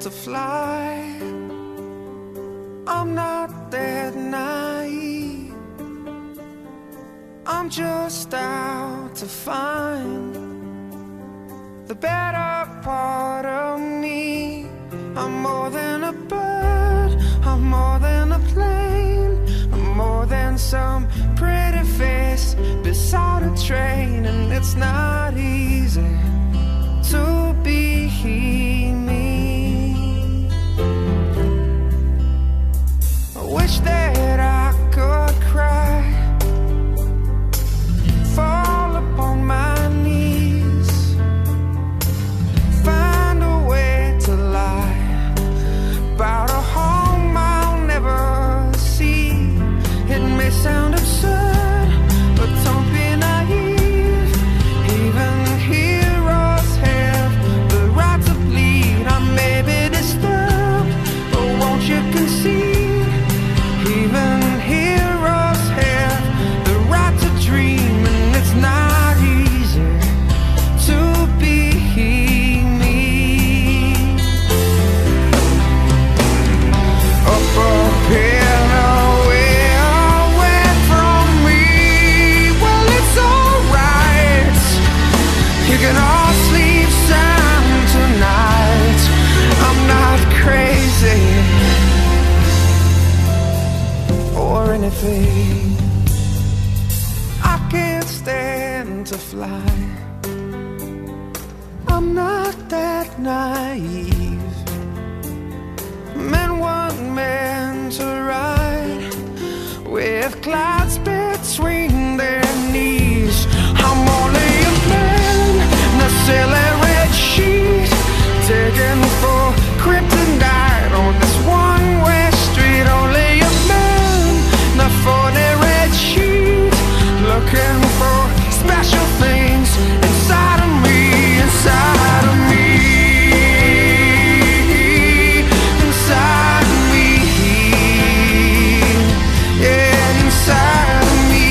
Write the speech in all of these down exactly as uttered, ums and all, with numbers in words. meant to fly. I'm not that naive. I'm just out to find the better part of me. I'm more than a bird, I'm more than a plane, I'm more than some pretty face beside a train. And it's not easy to be me. I wish that I could cry, fall upon my knees, find a way to lie about a home I'll never see. It may sound absurd, but don't be naive. Even I can't stand to fly. I'm not that naive. Men want men to ride with clouds between their knees. I'm only a man, in a silly red sheet, taking for kryptonite on this one-way street. Only looking for special things inside of me, inside of me, inside of me, yeah, inside of me,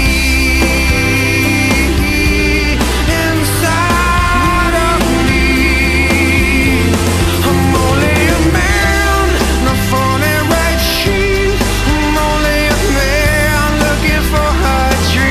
inside of me. I'm only a man, not for a red sheet. I'm only a man looking for her dream.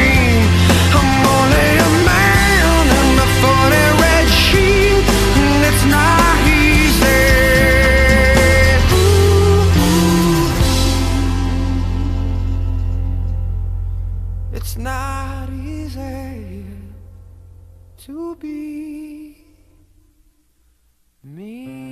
To be me.